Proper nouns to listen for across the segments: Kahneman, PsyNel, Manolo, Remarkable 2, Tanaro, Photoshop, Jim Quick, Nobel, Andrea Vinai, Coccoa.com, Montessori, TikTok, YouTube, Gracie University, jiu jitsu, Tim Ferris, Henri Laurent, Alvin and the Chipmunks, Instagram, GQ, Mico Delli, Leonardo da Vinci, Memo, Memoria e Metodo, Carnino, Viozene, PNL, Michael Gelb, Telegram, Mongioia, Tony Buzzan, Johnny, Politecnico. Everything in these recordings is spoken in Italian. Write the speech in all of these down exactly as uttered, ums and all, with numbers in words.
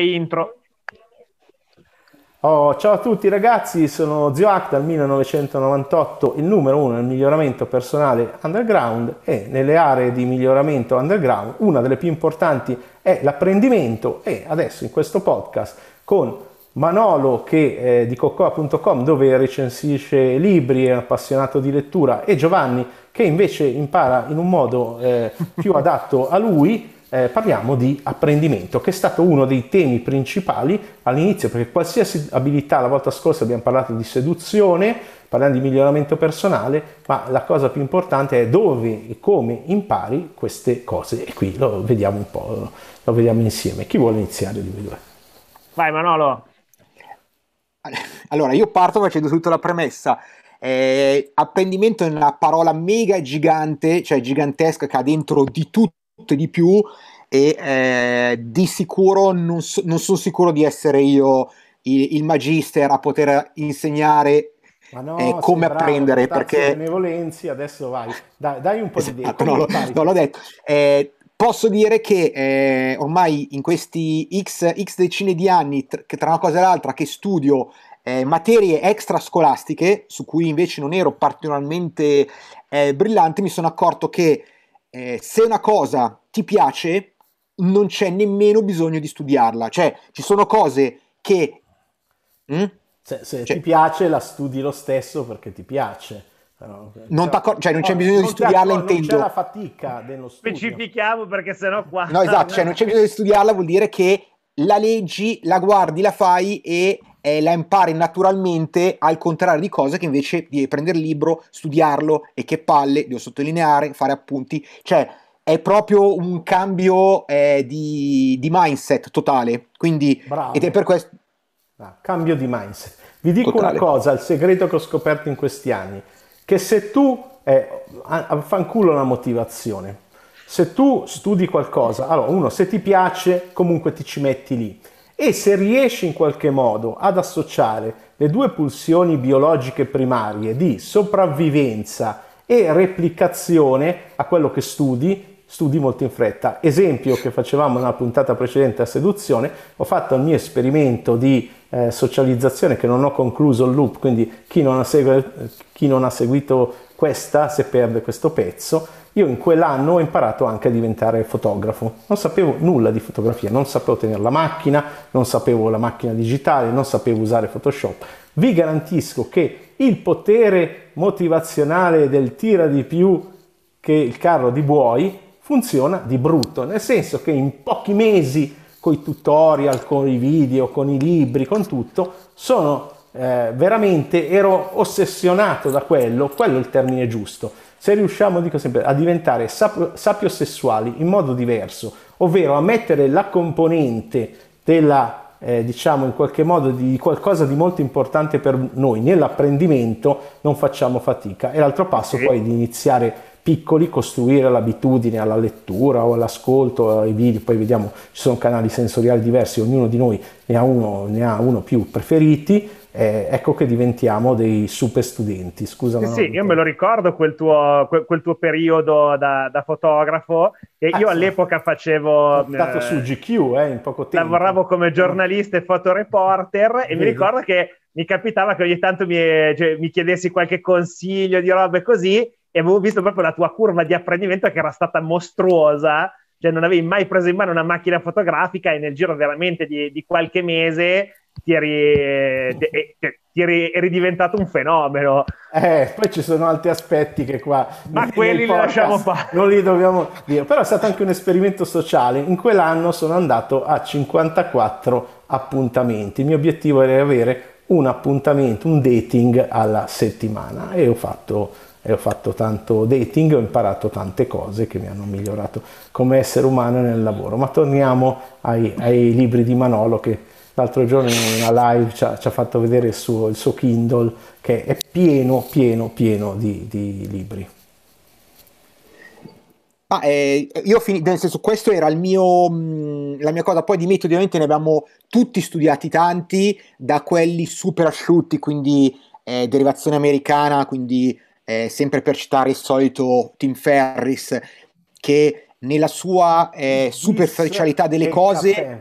Intro. Oh, ciao a tutti ragazzi, sono Zio Hack dal millenovecentonovantotto, il numero uno nel miglioramento personale underground, e nelle aree di miglioramento underground una delle più importanti è l'apprendimento. E adesso in questo podcast con Manolo che è di Coccoa punto com, dove recensisce libri, è un appassionato di lettura, e Giovanni che invece impara in un modo eh, più adatto a lui. Eh, parliamo di apprendimento, che è stato uno dei temi principali all'inizio, perché qualsiasi abilità, la volta scorsa abbiamo parlato di seduzione, parliamo di miglioramento personale, ma la cosa più importante è dove e come impari queste cose, e qui lo vediamo un po', lo vediamo insieme. Chi vuole iniziare di voi due? Vai Manolo. Allora io parto facendo tutta la premessa. Eh, apprendimento è una parola mega gigante, cioè gigantesca, che ha dentro di tutto di più, e eh, di sicuro non, so, non sono sicuro di essere io il, il magister a poter insegnare no, eh, come apprendere, bravo, perché benevolenzi, adesso vai dai, dai un po' esatto, di idea. No, no, l'ho detto. Eh, posso dire che eh, ormai in questi x, x decine di anni tra, che tra una cosa e l'altra che studio eh, materie extrascolastiche su cui invece non ero particolarmente eh, brillante, mi sono accorto che Eh, se una cosa ti piace non c'è nemmeno bisogno di studiarla, cioè ci sono cose che mm? se, se cioè, ti piace la studi lo stesso perché ti piace, però, non, cioè, cioè, non c'è no, bisogno non di studiarla, intendo non c'è la fatica dello studio, specifichiamo perché sennò qua no esatto, cioè non c'è bisogno di studiarla, vuol dire che la leggi, la guardi, la fai e eh, la impari naturalmente, al contrario di cose che invece di prendere il libro, studiarlo, e che palle, devo sottolineare, fare appunti, cioè è proprio un cambio eh, di, di mindset totale, quindi bravo. Ed è per questo... Ah, cambio di mindset. Vi dico totale. Una cosa, il segreto che ho scoperto in questi anni, che se tu, eh, affanculo la motivazione, se tu studi qualcosa, allora uno, se ti piace comunque ti ci metti lì, e se riesci in qualche modo ad associare le due pulsioni biologiche primarie di sopravvivenza e replicazione a quello che studi, studi molto in fretta. Esempio che facevamo nella puntata precedente a seduzione, ho fatto il mio esperimento di eh, socializzazione che non ho concluso il loop, quindi chi non ha, segu- chi non ha seguito questa se perde questo pezzo. Io in quell'anno ho imparato anche a diventare fotografo, non sapevo nulla di fotografia, non sapevo tenere la macchina, non sapevo la macchina digitale, non sapevo usare Photoshop. Vi garantisco che il potere motivazionale del tira di più che il carro di buoi funziona di brutto, nel senso che in pochi mesi, con i tutorial, con i video, con i libri, con tutto, sono eh, veramente, ero ossessionato da quello, quello è il termine giusto. Se riusciamo, dico sempre, a diventare sap- sapiosessuali in modo diverso, ovvero a mettere la componente della, eh, diciamo in qualche modo, di qualcosa di molto importante per noi nell'apprendimento, non facciamo fatica. E l'altro passo sì. Poi è di iniziare piccoli, costruire l'abitudine alla lettura o all'ascolto, ai video, poi vediamo, ci sono canali sensoriali diversi, ognuno di noi ne ha uno, ne ha uno più preferiti. Eh, ecco che diventiamo dei super studenti. Scusa, sì, sì, io me lo ricordo quel tuo, quel, quel tuo periodo da, da fotografo, e ah, io sì. All'epoca facevo stato eh, su G Q eh, in poco tempo. Lavoravo come giornalista e fotoreporter, e vedi? Mi ricordo che mi capitava che ogni tanto mi, cioè, mi chiedessi qualche consiglio di robe così, e avevo visto proprio la tua curva di apprendimento che era stata mostruosa, cioè non avevi mai preso in mano una macchina fotografica, e nel giro veramente di, di qualche mese Ti eri, ti eri, eri diventato un fenomeno. Eh, poi ci sono altri aspetti che qua, ma quelli li lasciamo fare, non li dobbiamo dire. Però è stato anche un esperimento sociale. In quell'anno sono andato a cinquantaquattro appuntamenti. Il mio obiettivo era avere un appuntamento, un dating alla settimana, e ho fatto, e ho fatto tanto dating, ho imparato tante cose che mi hanno migliorato come essere umano nel lavoro. Ma torniamo ai, ai libri di Manolo, che l'altro giorno in una live ci ha, ci ha fatto vedere il suo, il suo Kindle, che è pieno, pieno, pieno di, di libri. Ah, eh, io fin- nel senso, questo era il mio, mh, la mia cosa. Poi di metodi ovviamente ne abbiamo tutti studiati tanti, da quelli super asciutti, quindi eh, derivazione americana, quindi eh, sempre per citare il solito Tim Ferris, che nella sua eh, superficialità delle cose... Caffè.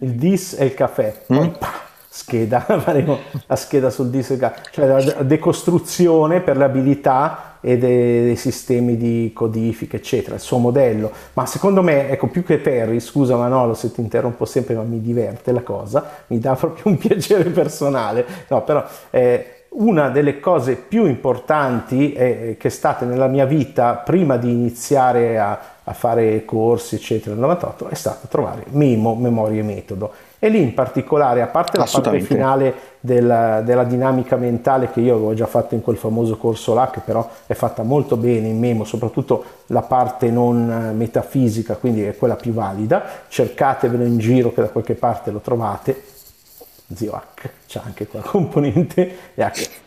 il dis e il caffè, poi mm. pah, scheda, faremo la scheda sul dis e il caffè, cioè la decostruzione per l'abilità e dei, dei sistemi di codifica eccetera, il suo modello. Ma secondo me, ecco, più che Ferris, scusa Manolo se ti interrompo sempre, ma mi diverte la cosa, mi dà proprio un piacere personale, no, però eh, una delle cose più importanti è, che è stata nella mia vita prima di iniziare a, a fare corsi eccetera nel novantotto, è stato trovare Memo, Memoria e Metodo, e lì in particolare, a parte la parte finale della, della dinamica mentale che io avevo già fatto in quel famoso corso là, che però è fatta molto bene in Memo, soprattutto la parte non metafisica, quindi è quella più valida, cercatevelo in giro che da qualche parte lo trovate, Zio Hack, c'è anche quella componente,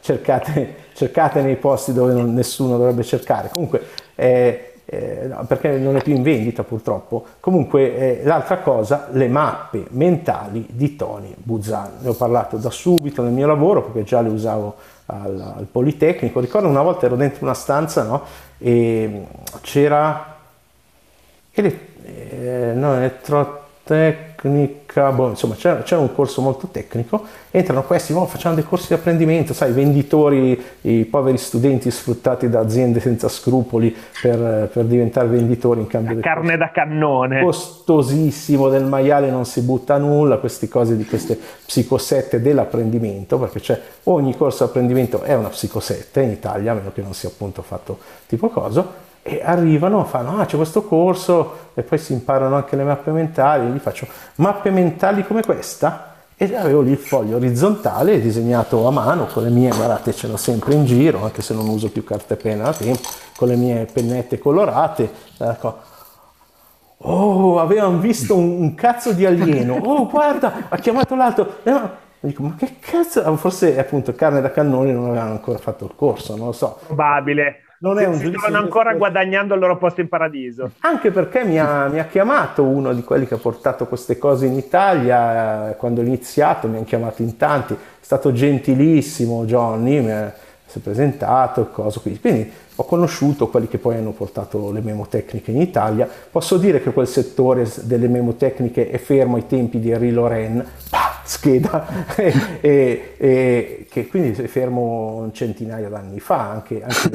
cercate, cercate nei posti dove non, nessuno dovrebbe cercare, comunque eh, eh, no, perché non è più in vendita purtroppo. Comunque eh, l'altra cosa, le mappe mentali di Tony Buzzan, ne ho parlato da subito nel mio lavoro perché già le usavo al, al Politecnico. Ricordo una volta ero dentro una stanza, no? E c'era eh, no, elettrotecnica, boh, insomma c'era un corso molto tecnico, entrano questi, oh, facciamo dei corsi di apprendimento, sai, venditori, i poveri studenti sfruttati da aziende senza scrupoli per, per diventare venditori in cambio di carne da cannone, costosissimo, del maiale non si butta nulla, queste cose di queste psicosette dell'apprendimento, perché c'è, ogni corso di apprendimento è una psicosette in Italia, a meno che non sia appunto fatto tipo coso. E arrivano, fanno, ah c'è questo corso, e poi si imparano anche le mappe mentali, e gli faccio mappe mentali come questa, e avevo lì il foglio orizzontale disegnato a mano con le mie, guardate ce l'ho sempre in giro, anche se non uso più carta e penna da tempo, con le mie pennette colorate, ecco. Oh, avevano visto un, un cazzo di alieno, oh guarda, ha chiamato l'altro, eh, dico, ma che cazzo, forse appunto carne da cannone, non avevano ancora fatto il corso, non lo so, probabile. Non è un si stavano ancora per... guadagnando il loro posto in paradiso. Anche perché mi ha, mi ha chiamato uno di quelli che ha portato queste cose in Italia, quando ho iniziato mi hanno chiamato in tanti, è stato gentilissimo Johnny, mi ha, si è presentato, cosa, quindi, quindi ho conosciuto quelli che poi hanno portato le memotecniche in Italia. Posso dire che quel settore delle memotecniche è fermo ai tempi di Henri Laurent, bah, scheda, e, e, e che quindi è fermo un centinaio d'anni fa, anche, anche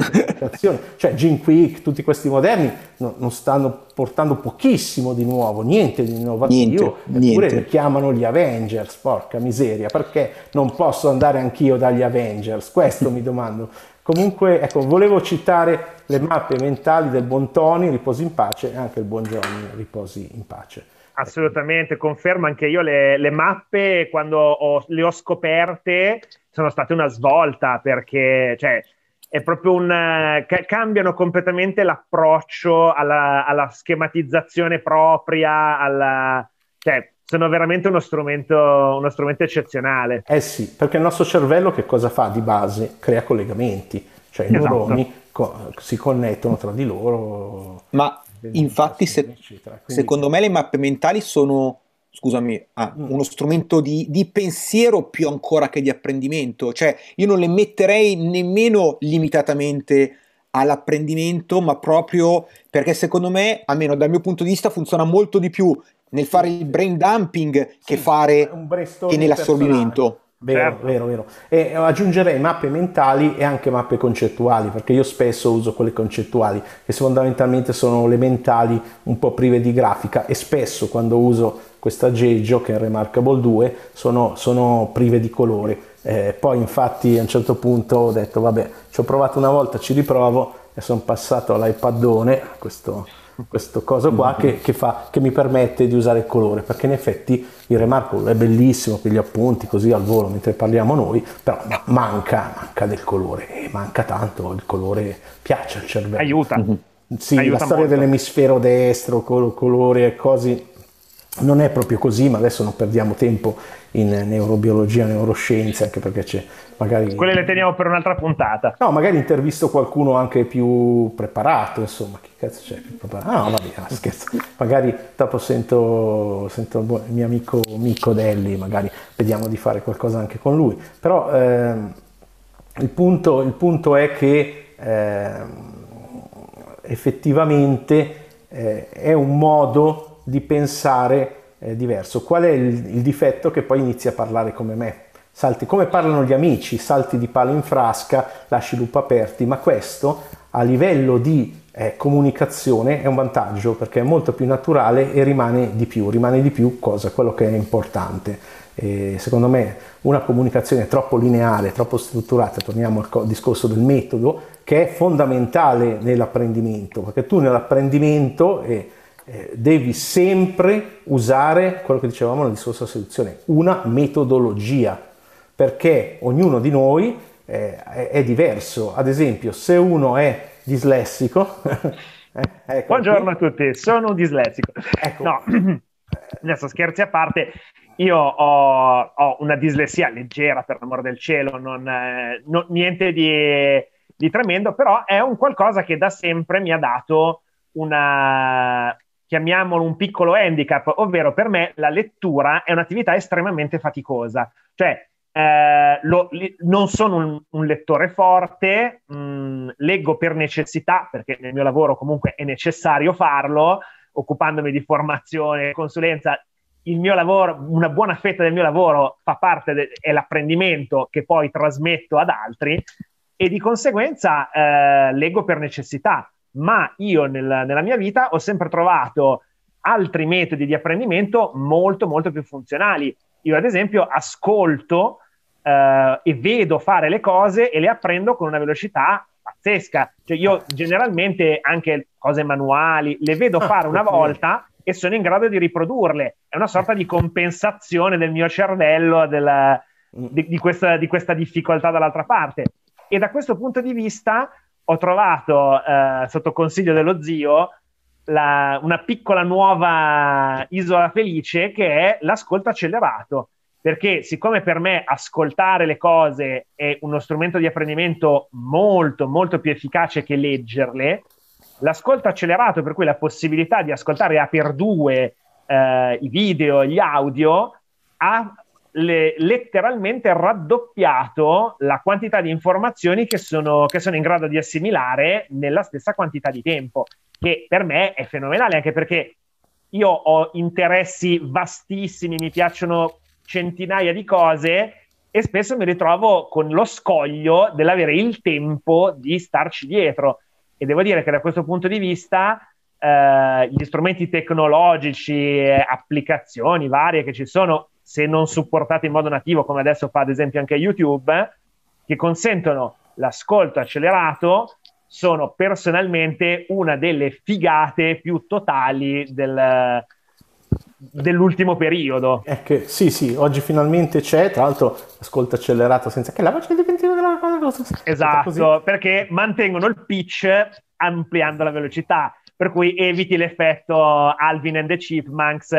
cioè Jim Quick, tutti questi moderni non, non stanno portando pochissimo di nuovo, niente di innovativo, eppure li chiamano gli Avengers, porca miseria, perché non posso andare anch'io dagli Avengers, questo mi domando. Comunque, ecco, volevo citare le mappe mentali del buon Tony, riposi in pace, e anche il buon Johnny, riposi in pace. Assolutamente, confermo anche io le, le mappe, quando ho, le ho scoperte, sono state una svolta, perché cioè, è proprio un, cambiano completamente l'approccio alla, alla schematizzazione propria, alla, cioè, sono veramente uno strumento, uno strumento eccezionale. Eh sì, perché il nostro cervello che cosa fa di base? Crea collegamenti, cioè i esatto. neuroni co- si connettono tra di loro. Ma infatti se, eccetera, quindi... secondo me le mappe mentali sono, scusami, ah, mm. uno strumento di, di pensiero più ancora che di apprendimento. Cioè io non le metterei nemmeno limitatamente all'apprendimento, ma proprio perché secondo me, almeno dal mio punto di vista, funziona molto di più nel fare il brain dumping che sì, fare che nell'assorbimento. Vero, certo. vero, vero. E aggiungerei mappe mentali e anche mappe concettuali, perché io spesso uso quelle concettuali, che fondamentalmente sono le mentali un po' prive di grafica, e spesso quando uso questo aggeggio, che è Remarkable due, sono, sono prive di colore. Eh, poi infatti a un certo punto ho detto, vabbè, ci ho provato una volta, ci riprovo, e sono passato all'iPadone, questo... questo coso qua mm-hmm. che, che, fa, che mi permette di usare il colore, perché in effetti il Remarkable è bellissimo per gli appunti così al volo mentre parliamo noi, però manca, manca del colore, e manca tanto, il colore piace al cervello, aiuta, mm-hmm. sì, aiuta la storia molto. Dell'emisfero destro, col colore e cose, non è proprio così, ma adesso non perdiamo tempo in neurobiologia, neuroscienze, anche perché c'è magari... Quelle le teniamo per un'altra puntata. No, magari intervisto qualcuno anche più preparato, insomma, che cazzo c'è più preparato? Ah, no, vabbè, no, scherzo. Magari dopo sento, sento il mio amico Mico Delli, magari vediamo di fare qualcosa anche con lui. Però ehm, il, punto, il punto è che ehm, effettivamente eh, è un modo di pensare eh, diverso. Qual è il, il difetto? Che poi inizi a parlare come me, salti come parlano gli amici, salti di palo in frasca, lasci loop aperti, ma questo a livello di eh, comunicazione è un vantaggio, perché è molto più naturale e rimane di più, rimane di più cosa? Quello che è importante. E secondo me una comunicazione troppo lineare, troppo strutturata, torniamo al discorso del metodo, che è fondamentale nell'apprendimento, perché tu nell'apprendimento eh, eh, devi sempre usare quello che dicevamo nella discorso della seduzione, una metodologia, perché ognuno di noi eh, è, è diverso. Ad esempio, se uno è dislessico eh, ecco, buongiorno qui. A tutti, sono un dislessico, ecco. No, adesso scherzi a parte. Io ho, ho una dislessia leggera, per l'amor del cielo, non, eh, no, niente di, di tremendo, però è un qualcosa che da sempre mi ha dato una, chiamiamolo un piccolo handicap, ovvero per me la lettura è un'attività estremamente faticosa. Cioè, eh, lo, li, non sono un, un lettore forte, mh, leggo per necessità, perché nel mio lavoro comunque è necessario farlo, occupandomi di formazione, consulenza. Il mio lavoro, una buona fetta del mio lavoro fa parte dell'apprendimento che poi trasmetto ad altri, e di conseguenza eh, leggo per necessità, ma io nel, nella mia vita ho sempre trovato altri metodi di apprendimento molto molto più funzionali. Io ad esempio ascolto eh, e vedo fare le cose e le apprendo con una velocità pazzesca. Cioè io generalmente anche cose manuali le vedo fare una volta e sono in grado di riprodurle. È una sorta di compensazione del mio cervello della, di, di, questa, di questa difficoltà dall'altra parte. E da questo punto di vista ho trovato, eh, sotto consiglio dello zio, la, una piccola nuova isola felice, che è l'ascolto accelerato. Perché siccome per me ascoltare le cose è uno strumento di apprendimento molto, molto più efficace che leggerle, l'ascolto accelerato, per cui la possibilità di ascoltare a per due eh, i video e gli audio, ha le, letteralmente raddoppiato la quantità di informazioni che sono, che sono in grado di assimilare nella stessa quantità di tempo, che per me è fenomenale, anche perché io ho interessi vastissimi, mi piacciono centinaia di cose, e spesso mi ritrovo con lo scoglio dell'avere il tempo di starci dietro. E devo dire che da questo punto di vista eh, gli strumenti tecnologici, applicazioni varie che ci sono, se non supportate in modo nativo, come adesso fa ad esempio anche YouTube, eh, che consentono l'ascolto accelerato, sono personalmente una delle figate più totali del, dell'ultimo periodo. È che, sì, sì, oggi finalmente c'è, tra l'altro, ascolto accelerato senza che la faccia diventi una cosa. Esatto, perché mantengono il pitch ampliando la velocità, per cui eviti l'effetto Alvin and the Chipmunks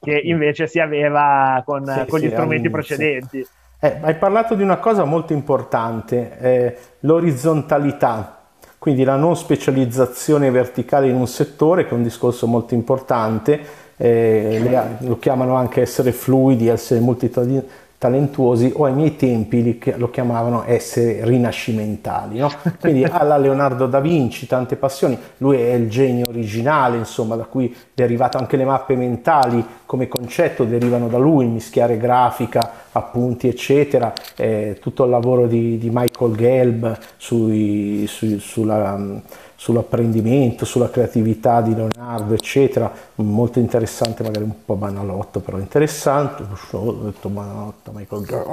che invece si aveva con, sì, con gli sì, strumenti all'inizio precedenti. Eh, hai parlato di una cosa molto importante, eh, l'orizzontalità. Quindi la non specializzazione verticale in un settore, che è un discorso molto importante, eh, le, lo chiamano anche essere fluidi, essere multitalentuosi, o ai miei tempi li, lo chiamavano essere rinascimentali, no? Quindi alla Leonardo da Vinci, tante passioni, lui è il genio originale, insomma, da cui è arrivato anche le mappe mentali, come concetto derivano da lui, mischiare grafica, appunti eccetera, eh, tutto il lavoro di, di Michael Gelb sui, sui, sulla, um, sull'apprendimento, sulla creatività di Leonardo eccetera, molto interessante, magari un po' banalotto, però interessante. Ho detto banalotto, Michael Gelb.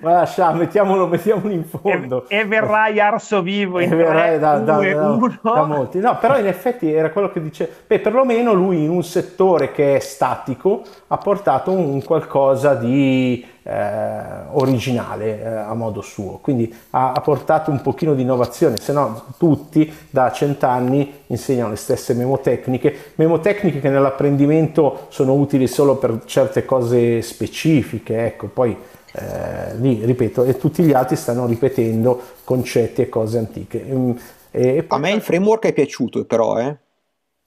Ma lascia, mettiamolo, mettiamolo in fondo, e, e verrai arso vivo in tre, da, da, due, da, uno. Da molti. No, però in effetti era quello che dice, beh, perlomeno lui in un settore che è statico ha portato un qualcosa di eh, originale eh, a modo suo, quindi ha, ha portato un pochino di innovazione, se no tutti da cent'anni insegnano le stesse memotecniche, memotecniche che nell'apprendimento sono utili solo per certe cose specifiche, ecco, poi eh, lì ripeto, e tutti gli altri stanno ripetendo concetti e cose antiche. E, e poi... A me il framework è piaciuto però, eh?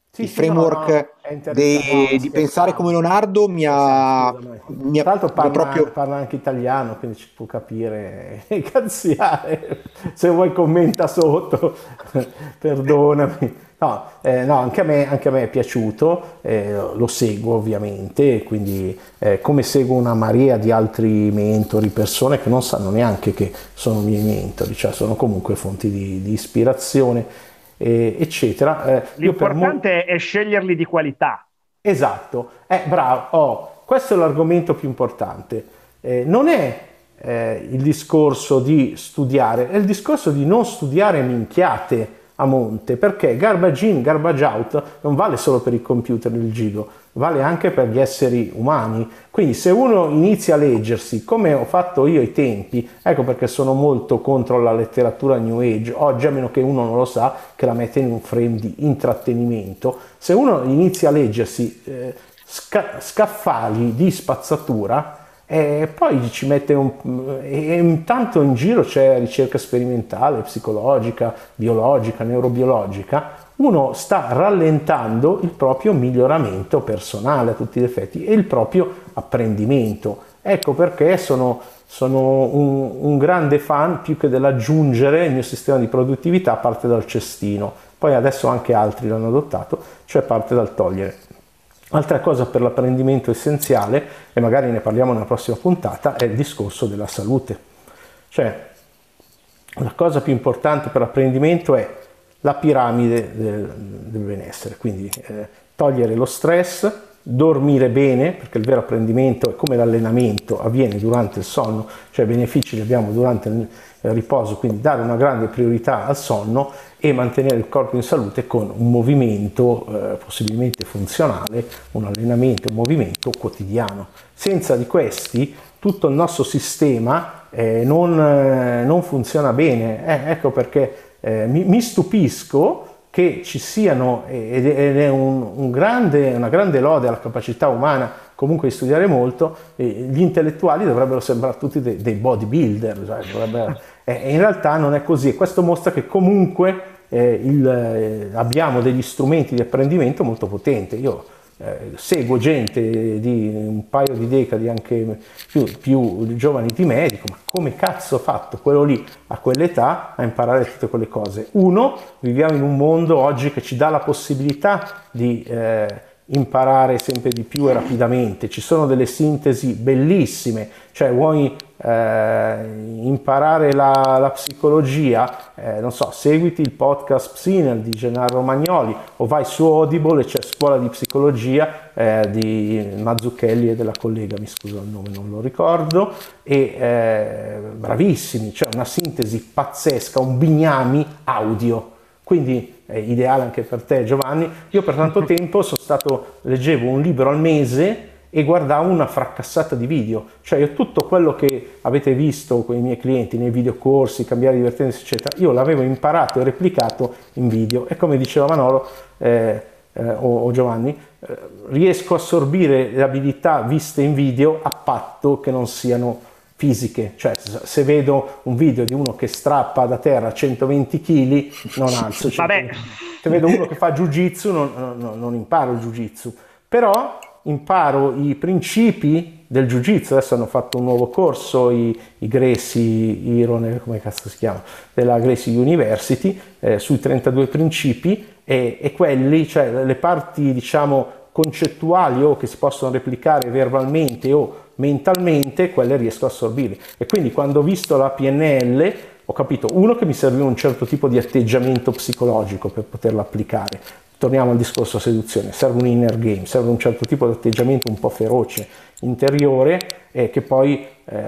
Sì, il sì, framework no, no. di, di pensare come Leonardo mi ha, mi ha tra l'altro parla, proprio... parla anche italiano, quindi ci può capire e cazziare, se vuoi commenta sotto perdonami. No, eh, no, anche a me, anche a me è piaciuto, eh, lo seguo ovviamente, quindi eh, come seguo una marea di altri mentori, persone che non sanno neanche che sono miei mentori, cioè sono comunque fonti di, di ispirazione, eh, eccetera. Eh, L'importante io per mo- è sceglierli di qualità. Esatto, eh, bravo, oh, questo è l'argomento più importante, eh, non è eh, il discorso di studiare, è il discorso di non studiare minchiate a monte, perché garbage in, garbage out non vale solo per i computer nel giro, vale anche per gli esseri umani. Quindi se uno inizia a leggersi, come ho fatto io ai tempi, ecco perché sono molto contro la letteratura New Age, oggi a meno che uno non lo sa, che la mette in un frame di intrattenimento, se uno inizia a leggersi eh, sca- scaffali di spazzatura, e poi ci mette un... e intanto in giro c'è ricerca sperimentale, psicologica, biologica, neurobiologica, uno sta rallentando il proprio miglioramento personale a tutti gli effetti e il proprio apprendimento. Ecco perché sono, sono un, un grande fan, più che dell'aggiungere il mio sistema di produttività parte dal cestino, poi adesso anche altri l'hanno adottato, cioè parte dal togliere. Altra cosa per l'apprendimento essenziale, e magari ne parliamo nella prossima puntata, è il discorso della salute. Cioè, la cosa più importante per l'apprendimento è la piramide del, del benessere, quindi eh, togliere lo stress, dormire bene, perché il vero apprendimento è come l'allenamento, avviene durante il sonno, cioè i benefici li abbiamo durante il riposo, quindi dare una grande priorità al sonno e mantenere il corpo in salute con un movimento eh, possibilmente funzionale, un allenamento, un movimento quotidiano. Senza di questi tutto il nostro sistema eh, non, eh, non funziona bene, eh, ecco perché eh, mi, mi stupisco che ci siano, ed è un, un grande, una grande lode alla capacità umana comunque di studiare molto, gli intellettuali dovrebbero sembrare tutti dei, dei bodybuilder, cioè, e in realtà non è così, e questo mostra che comunque eh, il, eh, abbiamo degli strumenti di apprendimento molto potenti. Io eh, seguo gente di un paio di decadi, anche più, più giovani di me, dico, ma come cazzo ho fatto quello lì a quell'età a imparare tutte quelle cose? Uno, viviamo in un mondo oggi che ci dà la possibilità di... Eh, imparare sempre di più e rapidamente, ci sono delle sintesi bellissime, cioè vuoi eh, imparare la, la psicologia, eh, non so, seguiti il podcast PsyNel di Gennaro Magnoli o vai su Audible e c'è Scuola di Psicologia eh, di Mazzucchelli e della collega, mi scuso il nome, non lo ricordo, e eh, bravissimi, c'è cioè una sintesi pazzesca, un bignami audio, quindi è ideale anche per te Giovanni. Io per tanto tempo sono stato, leggevo un libro al mese e guardavo una fracassata di video, cioè io tutto quello che avete visto con i miei clienti nei videocorsi, cambiare divertenza eccetera, io l'avevo imparato e replicato in video, e come diceva Manolo eh, eh, o, o Giovanni, eh, riesco a assorbire le abilità viste in video a patto che non siano fisiche, cioè se vedo un video di uno che strappa da terra centoventi chili non alzo, cento... se vedo uno che fa jiu jitsu non, non, non imparo il jiu jitsu, però imparo i principi del jiu jitsu. Adesso hanno fatto un nuovo corso i, i Gracie, come cazzo si chiama, della Gracie University eh, sui trentadue principi, e, e quelli, cioè le parti diciamo concettuali o che si possono replicare verbalmente o mentalmente, quelle riesco a assorbire. E quindi quando ho visto la P N L ho capito, uno, che mi serviva un certo tipo di atteggiamento psicologico per poterla applicare, torniamo al discorso seduzione, serve un inner game, serve un certo tipo di atteggiamento un po' feroce, interiore, eh, che poi eh,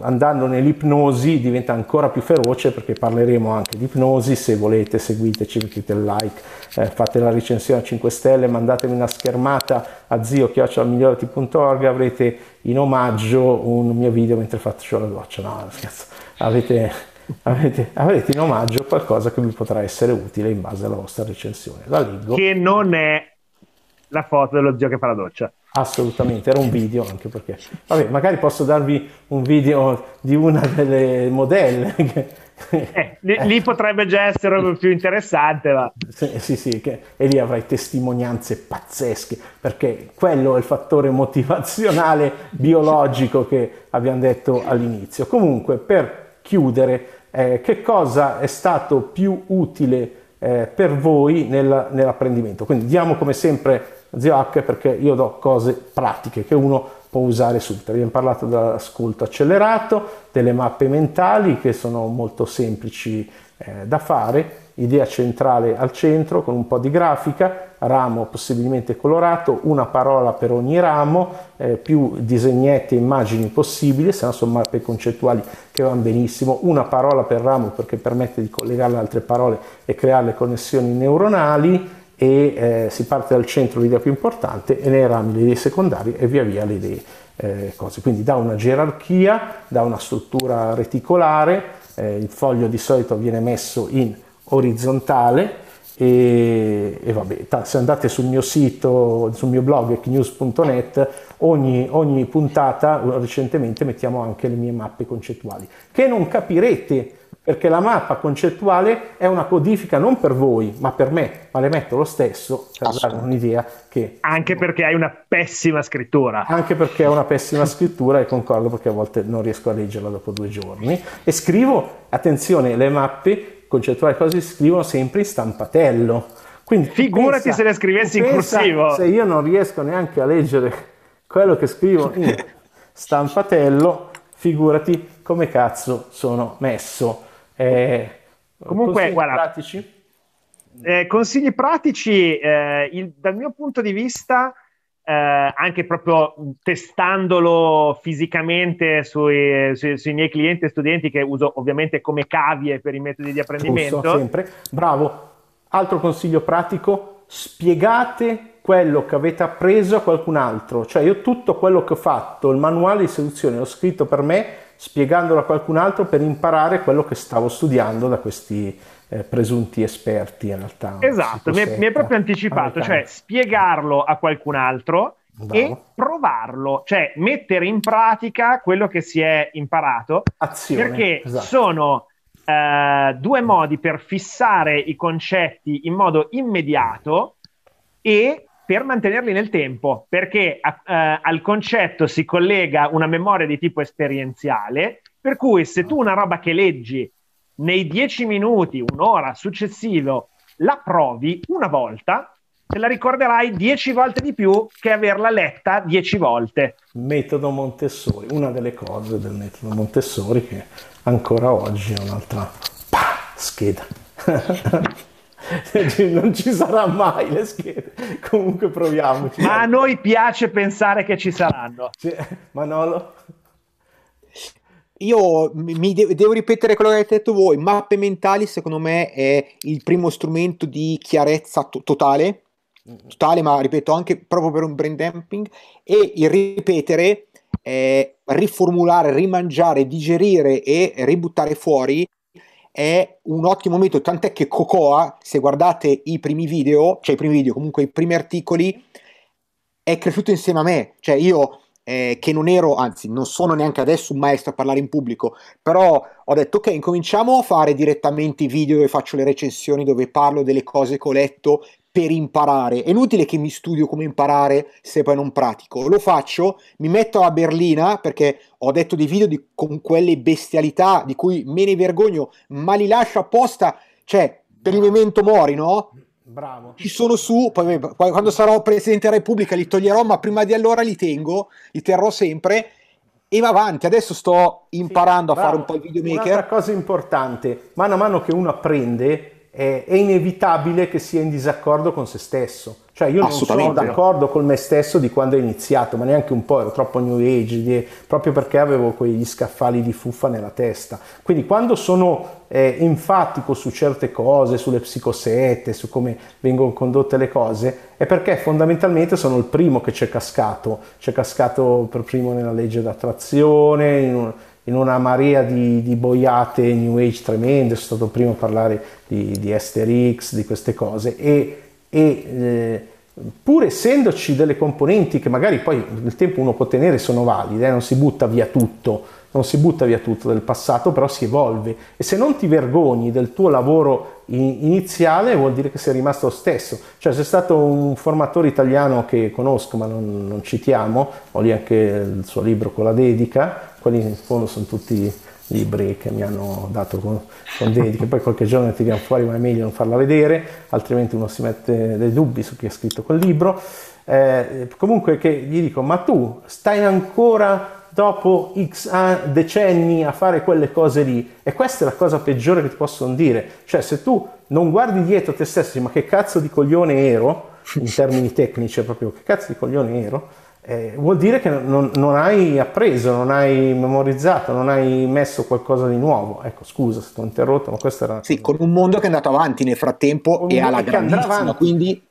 andando nell'ipnosi diventa ancora più feroce, perché parleremo anche di ipnosi, se volete seguiteci, mettete il like, eh, fate la recensione a cinque stelle, mandatemi una schermata a zio chiocciola migliorati punto org, avrete in omaggio un mio video mentre faccio la doccia, no scherzo, avete... Avete, avete in omaggio qualcosa che vi potrà essere utile in base alla vostra recensione. La leggo. Che non è la foto dello zio che fa la doccia. Assolutamente, era un video anche perché... Vabbè, magari posso darvi un video di una delle modelle. Che... Eh, lì, eh. lì potrebbe già essere più interessante. Ma... Sì, sì, sì che... e lì avrai testimonianze pazzesche, perché quello è il fattore motivazionale biologico che abbiamo detto all'inizio. Comunque, per chiudere, eh, che cosa è stato più utile eh, per voi nella, nell'apprendimento? Quindi diamo come sempre... Zio Hack, perché io do cose pratiche che uno può usare subito. Abbiamo parlato dell'ascolto accelerato, delle mappe mentali che sono molto semplici eh, da fare, idea centrale al centro con un po' di grafica, ramo possibilmente colorato, una parola per ogni ramo, eh, più disegnetti e immagini possibili, se no sono mappe concettuali che vanno benissimo, una parola per ramo perché permette di collegarle ad altre parole e creare le connessioni neuronali, e eh, si parte dal centro l'idea più importante e nei rami le idee secondarie e via via le idee eh, cose, quindi dà una gerarchia, dà una struttura reticolare, eh, il foglio di solito viene messo in orizzontale e, e vabbè, se andate sul mio sito, sul mio blog hack news punto net, ogni, ogni puntata recentemente mettiamo anche le mie mappe concettuali che non capirete, perché la mappa concettuale è una codifica non per voi, ma per me, ma le metto lo stesso per dare un'idea che... Anche perché hai una pessima scrittura. Anche perché è una pessima scrittura, e concordo, perché a volte non riesco a leggerla dopo due giorni. E scrivo, attenzione, le mappe concettuali cose si scrivono sempre in stampatello. Quindi figurati pensa, se le scrivessi in corsivo. Se io non riesco neanche a leggere quello che scrivo in stampatello, figurati come cazzo sono messo. Eh, comunque, guarda, pratici? Eh, consigli pratici, eh, il, dal mio punto di vista, eh, anche proprio testandolo fisicamente sui, sui, sui miei clienti e studenti, che uso ovviamente come cavie per i metodi di apprendimento. Giusto, sempre. Bravo. Altro consiglio pratico, spiegate quello che avete appreso a qualcun altro. Cioè, io tutto quello che ho fatto, il manuale di seduzione, l'ho scritto per me, spiegandolo a qualcun altro per imparare quello che stavo studiando da questi eh, presunti esperti, in realtà. Esatto, mi è, mi è proprio anticipato, americano. Cioè spiegarlo a qualcun altro. Bravo. E provarlo, cioè mettere in pratica quello che si è imparato. Azione, perché esatto. sono eh, due modi per fissare i concetti in modo immediato e per mantenerli nel tempo, perché eh, al concetto si collega una memoria di tipo esperienziale, per cui se tu una roba che leggi nei dieci minuti, un'ora successivo, la provi una volta, te la ricorderai dieci volte di più che averla letta dieci volte. Metodo Montessori, una delle cose del metodo Montessori che ancora oggi è un'altra bah, scheda. Non ci sarà mai le schede, comunque proviamoci. Ma a noi piace pensare che ci saranno. Manolo? Io mi de- devo ripetere quello che avete detto voi. Mappe mentali secondo me è il primo strumento di chiarezza to- totale totale, ma ripeto anche proprio per un brain dumping, e il ripetere, eh, riformulare, rimangiare, digerire e ributtare fuori è un ottimo metodo, tant'è che Coccoa, se guardate i primi video, cioè i primi video, comunque i primi articoli, è cresciuto insieme a me, cioè io eh, che non ero, anzi non sono neanche adesso un maestro a parlare in pubblico, però ho detto ok, incominciamo a fare direttamente i video dove faccio le recensioni, dove parlo delle cose che ho letto per imparare. È inutile che mi studio come imparare se poi non pratico. Lo faccio, mi metto a berlina, perché ho detto dei video di, con quelle bestialità di cui me ne vergogno, ma li lascio apposta, cioè per il memento mori, no? Bravo. Ci sono su, poi, poi quando sarò Presidente della Repubblica li toglierò, ma prima di allora li tengo, li terrò sempre e va avanti. Adesso sto imparando sì, a fare un po' il videomaker. Un'altra cosa importante, mano a mano che uno apprende, è inevitabile che sia in disaccordo con se stesso. Cioè io non sono d'accordo con me stesso di quando ho iniziato, ma neanche un po', ero troppo new age, proprio perché avevo quegli scaffali di fuffa nella testa. Quindi quando sono eh, enfatico su certe cose, sulle psicosette, su come vengono condotte le cose, è perché fondamentalmente sono il primo che c'è cascato. C'è cascato per primo nella legge d'attrazione, in un... in una marea di, di boiate new age tremende, sono stato primo a parlare di, di Asterix, di queste cose, e, e eh, pur essendoci delle componenti che magari poi nel tempo uno può tenere, sono valide, eh? non si butta via tutto, non si butta via tutto del passato, però si evolve, e se non ti vergogni del tuo lavoro iniziale vuol dire che sei rimasto lo stesso. Cioè c'è stato un formatore italiano che conosco ma non, non citiamo, ho lì anche il suo libro con la dedica, quelli in fondo sono tutti libri che mi hanno dato con, con dediche, poi qualche giorno ti viene fuori ma è meglio non farla vedere, altrimenti uno si mette dei dubbi su chi ha scritto quel libro. Eh, comunque che gli dico, ma tu stai ancora dopo X decenni a fare quelle cose lì? E questa è la cosa peggiore che ti possono dire, cioè se tu non guardi dietro te stesso, ma che cazzo di coglione ero, in termini tecnici proprio, che cazzo di coglione ero, eh, vuol dire che non, non hai appreso, non hai memorizzato, non hai messo qualcosa di nuovo. Ecco, scusa se ti ho interrotto, ma questa era... Sì, con un mondo che è andato avanti nel frattempo e alla grandissima, quindi...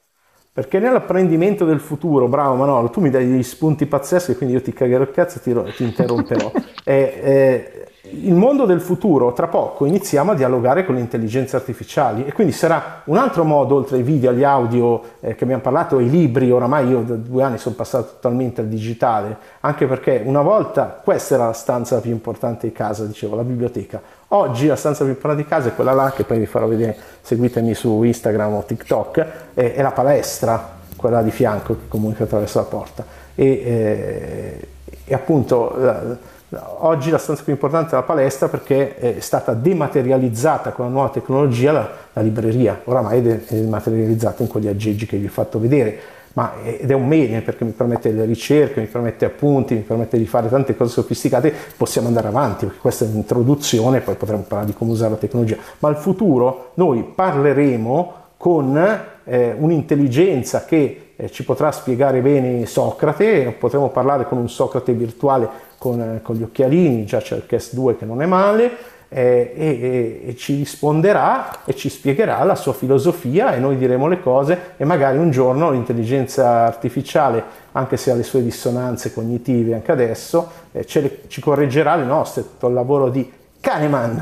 Perché nell'apprendimento del futuro, bravo Manolo, tu mi dai degli spunti pazzeschi, quindi io ti cagherò il cazzo e ti, ti interromperò. eh, eh, il mondo del futuro, tra poco iniziamo a dialogare con le intelligenze artificiali, e quindi sarà un altro modo, oltre ai video, agli audio eh, che abbiamo parlato, ai libri. Oramai io da due anni sono passato totalmente al digitale, anche perché una volta questa era la stanza più importante di casa, dicevo, la biblioteca. Oggi la stanza più importante di casa è quella là, che poi vi farò vedere, seguitemi su Instagram o TikTok, è, è la palestra, quella di fianco che comunica attraverso la porta, e, eh, e appunto la, la, oggi la stanza più importante è la palestra, perché è stata dematerializzata con la nuova tecnologia la, la libreria, oramai è dematerializzata in quegli aggeggi che vi ho fatto vedere, ma ed è un bene perché mi permette le ricerche, mi permette appunti, mi permette di fare tante cose sofisticate. Possiamo andare avanti, perché questa è un'introduzione, poi potremo parlare di come usare la tecnologia, ma al futuro noi parleremo con eh, un'intelligenza che eh, ci potrà spiegare bene Socrate, potremo parlare con un Socrate virtuale con, eh, con gli occhialini, già c'è il Cast due che non è male, eh, e, e, e ci risponderà e ci spiegherà la sua filosofia, e noi diremo le cose, e magari un giorno l'intelligenza artificiale, anche se ha le sue dissonanze cognitive anche adesso, eh, ce le, ci correggerà le nostre, tutto il lavoro di Kahneman,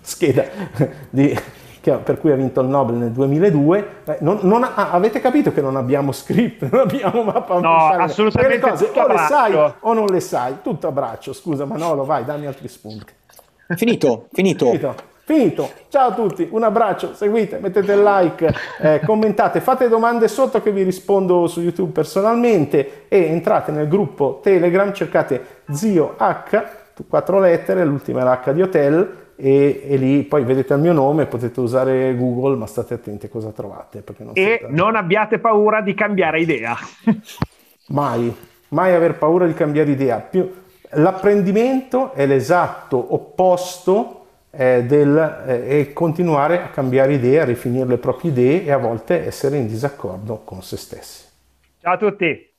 scheda di... Che, per cui ha vinto il Nobel nel duemiladue, eh, non, non ha, avete capito che non abbiamo script, non abbiamo mappa, no, assolutamente, le cose o le sai o non le sai, tutto a braccio. Scusa Manolo, vai, dammi altri spunti. Finito, finito. Finito, finito. Ciao a tutti, un abbraccio, seguite, mettete il like, eh, commentate, fate domande sotto che vi rispondo su YouTube personalmente, e entrate nel gruppo Telegram, cercate Zio Hack, quattro lettere, l'ultima è l'H di Hotel, E, e lì poi vedete il mio nome, potete usare Google, ma state attenti a cosa trovate, perché non e state... non abbiate paura di cambiare idea. mai, mai aver paura di cambiare idea. Più, l'apprendimento è l'esatto opposto eh, del eh, continuare a cambiare idea, a rifinire le proprie idee, e a volte essere in disaccordo con se stessi. Ciao a tutti.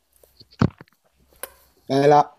Bella.